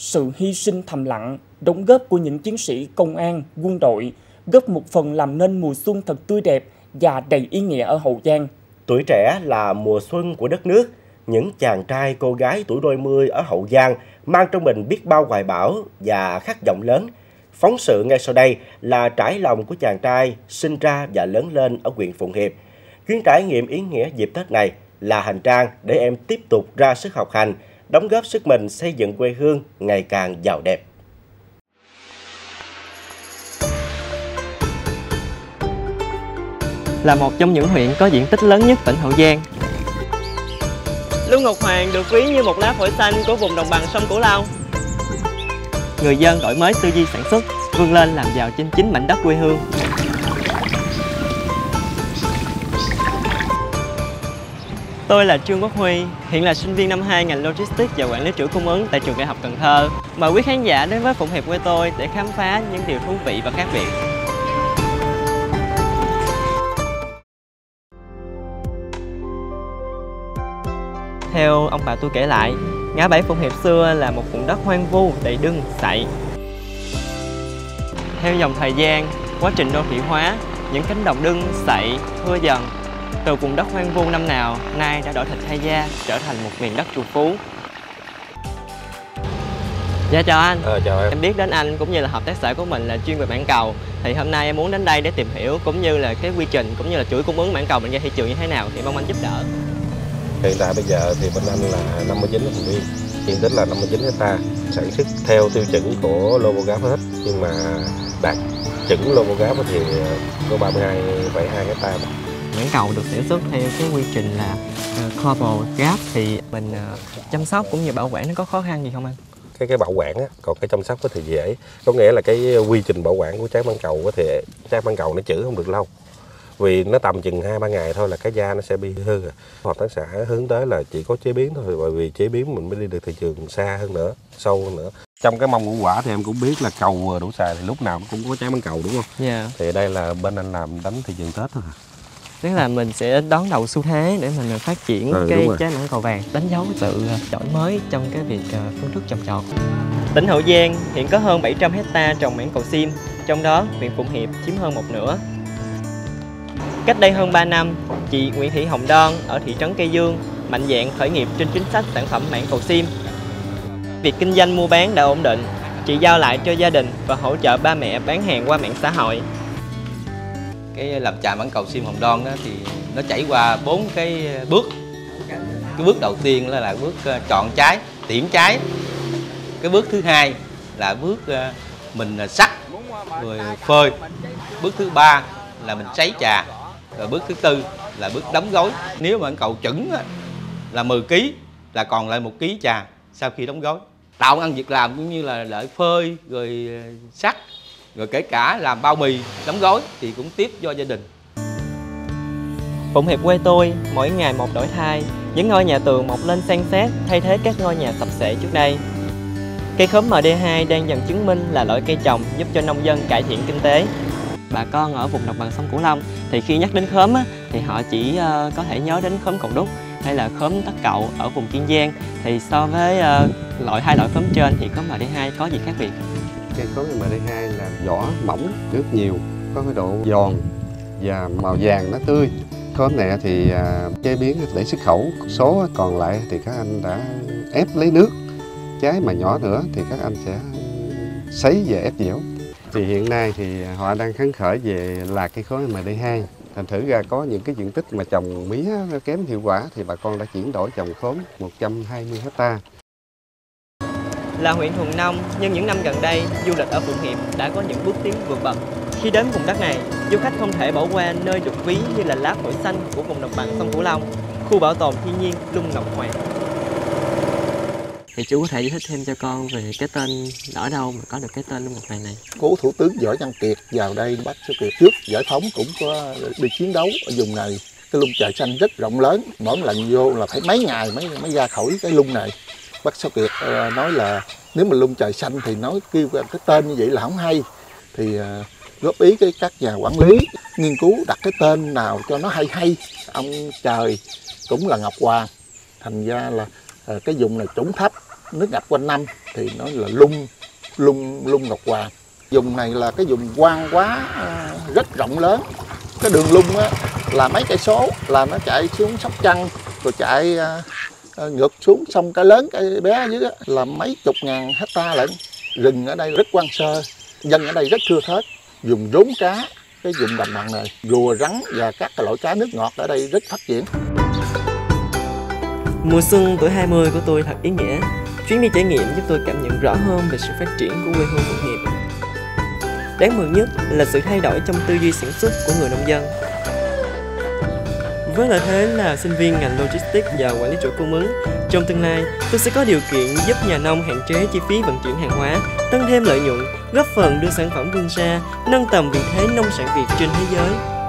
sự hy sinh thầm lặng, đóng góp của những chiến sĩ công an, quân đội, góp một phần làm nên mùa xuân thật tươi đẹp và đầy ý nghĩa ở Hậu Giang. Tuổi trẻ là mùa xuân của đất nước. Những chàng trai cô gái tuổi đôi mươi ở Hậu Giang mang trong mình biết bao hoài bão và khát vọng lớn. Phóng sự ngay sau đây là trải lòng của chàng trai sinh ra và lớn lên ở huyện Phụng Hiệp. Chuyến trải nghiệm ý nghĩa dịp Tết này là hành trang để em tiếp tục ra sức học hành, đóng góp sức mình xây dựng quê hương ngày càng giàu đẹp. Là một trong những huyện có diện tích lớn nhất tỉnh Hậu Giang, Lương Ngọc Hoàng được ví như một lá phổi xanh của vùng đồng bằng sông Cửu Long. Người dân đổi mới tư duy sản xuất, vươn lên làm giàu trên chính mảnh đất quê hương. Tôi là Trương Quốc Huy, hiện là sinh viên năm 2 ngành Logistics và Quản lý chuỗi cung ứng tại trường Đại học Cần Thơ. Mời quý khán giả đến với Phụng Hiệp quê tôi để khám phá những điều thú vị và khác biệt. Theo ông bà tôi kể lại, ngã bảy Phụng Hiệp xưa là một vùng đất hoang vu, đầy đưng, sậy. Theo dòng thời gian, quá trình đô thị hóa, những cánh đồng đưng, sậy, thưa dần. Từ vùng đất hoang vu năm nào, nay đã đổi thịt thay da, trở thành một miền đất trù phú. Dạ chào anh. Chào em. Em biết đến anh cũng như là hợp tác xã của mình là chuyên về mảng cầu. Thì hôm nay em muốn đến đây để tìm hiểu cũng như là cái quy trình, cũng như là chuỗi cung ứng mảng cầu mình ra thị trường như thế nào thì mong anh giúp đỡ. Hiện tại bây giờ thì bên anh là 59 thành viên, diện tích là 59 hectare, sản xuất theo tiêu chuẩn của GlobalGAP hết, nhưng mà đạt chuẩn GlobalGAP thì có 32,2 hectare. Mảng cầu được sản xuất theo cái quy trình là GlobalGAP thì mình chăm sóc cũng như bảo quản nó có khó khăn gì không anh? Cái bảo quản á, còn cái chăm sóc thì dễ, có nghĩa là cái quy trình bảo quản của trái mảng cầu thì trái mảng cầu nó chữ không được lâu. Vì nó tầm chừng 2-3 ngày thôi là cái da nó sẽ bị hư rồi. Hợp tác xã hướng tới là chỉ có chế biến thôi, bởi vì chế biến mình mới đi được thị trường xa hơn nữa, sâu hơn nữa. Trong cái mâm ngũ quả thì em cũng biết là cầu đủ xài thì lúc nào cũng có trái mảng cầu đúng không? Dạ. Yeah. Thì đây là bên anh làm đánh thị trường Tết thôi. Tức là mình sẽ đón đầu xu thế để mình phát triển cái trái mảng cầu vàng, đánh dấu sự đổi mới trong cái việc phương thức trồng trọt. Tỉnh Hậu Giang hiện có hơn 700 hectare trồng mảng cầu sim, trong đó huyện Phụng Hiệp chiếm hơn một nửa. Cách đây hơn 3 năm, chị Nguyễn Thị Hồng Đoan ở thị trấn Kiên Dương mạnh dạn khởi nghiệp trên chính sách sản phẩm mảng cầu sim. Việc kinh doanh mua bán đã ổn định, chị giao lại cho gia đình và hỗ trợ ba mẹ bán hàng qua mạng xã hội. Cái làm trà mảng cầu sim Hồng Đoan đó thì nó chảy qua 4 cái bước. Cái bước đầu tiên là bước chọn trái, tiễn trái. Cái bước thứ hai là bước mình sắc, rồi phơi. Bước thứ ba là mình sấy trà. Rồi bước thứ tư là bước đóng gói. Nếu mà mảng cầu chuẩn là 10 kg là còn lại 1 kg trà sau khi đóng gói. Tạo ăn việc làm cũng như là lợi phơi rồi sắt, rồi kể cả làm bao bì, đóng gói thì cũng tiếp do gia đình. Phụng Hiệp quê tôi mỗi ngày một đổi thay, những ngôi nhà tường mọc lên san sát thay thế các ngôi nhà sập xệ trước đây. Cây khóm MD2 đang dần chứng minh là loại cây trồng giúp cho nông dân cải thiện kinh tế. Bà con ở vùng đồng bằng sông Cửu Long thì khi nhắc đến khóm á, thì họ chỉ có thể nhớ đến khóm Cầu Đúc hay là khóm Tắc Cậu ở vùng Kiên Giang. Thì so với hai loại khóm trên thì khóm MD2 có gì khác biệt? Cây khóm MD2 là vỏ mỏng, nước nhiều, có cái độ giòn và màu vàng nó tươi. Khóm này thì chế biến để xuất khẩu, số còn lại thì các anh đã ép lấy nước. Trái mà nhỏ nữa thì các anh sẽ sấy và ép dẻo. Thì hiện nay thì họ đang kháng khởi về là cây khối MD2. Thành thử ra có những cái diện tích mà trồng mía nó kém hiệu quả thì bà con đã chuyển đổi trồng khóm 120 hectare. Là huyện Thuận Nông, nhưng những năm gần đây, du lịch ở Phụng Hiệp đã có những bước tiến vượt bậc. Khi đến vùng đất này, du khách không thể bỏ qua nơi được ví như là lá phổi xanh của vùng đồng bằng sông Cửu Long, khu bảo tồn thiên nhiên Lương Ngọc Hoàng. Thì chú có thể giải thích thêm cho con về cái tên ở đâu mà có được cái tên Lương Ngọc Hoàng này? Cố Thủ tướng Võ Văn Kiệt vào đây bắt số Kiệt trước giải phóng cũng có đi chiến đấu ở vùng này. Cái lung trời xanh rất rộng lớn, mỗi lần vô là phải mấy ngày mới ra khỏi cái lung này. Bắt số Kiệt nói là nếu mà lung trời xanh thì nói kêu cái tên như vậy là không hay. Thì góp ý cái các nhà quản lý nghiên cứu đặt cái tên nào cho nó hay hay. Ông trời cũng là Ngọc Hoàng, thành ra là cái vùng này trũng thấp nước ngập quanh năm thì nó là lung Ngọc Hoàng. Vùng này là cái vùng quan quá rất rộng lớn. Cái đường lung á, là mấy cây số là nó chạy xuống Sóc Trăng rồi chạy ngược xuống sông Cái Lớn Cái Bé dưới đó, là mấy chục ngàn hecta lận. Rừng ở đây rất quan sơ, dân ở đây rất thưa thớt. Dùng rốn cá, cái vùng đồng bằng này, rùa rắn và các loại cá nước ngọt ở đây rất phát triển. Mùa xuân tuổi 20 của tôi thật ý nghĩa. Chuyến đi trải nghiệm giúp tôi cảm nhận rõ hơn về sự phát triển của quê hương Phụng Hiệp. Đáng mừng nhất là sự thay đổi trong tư duy sản xuất của người nông dân. Với lợi thế là sinh viên ngành Logistics và quản lý chuỗi cung ứng, trong tương lai tôi sẽ có điều kiện giúp nhà nông hạn chế chi phí vận chuyển hàng hóa, tăng thêm lợi nhuận, góp phần đưa sản phẩm vươn xa, nâng tầm vị thế nông sản Việt trên thế giới.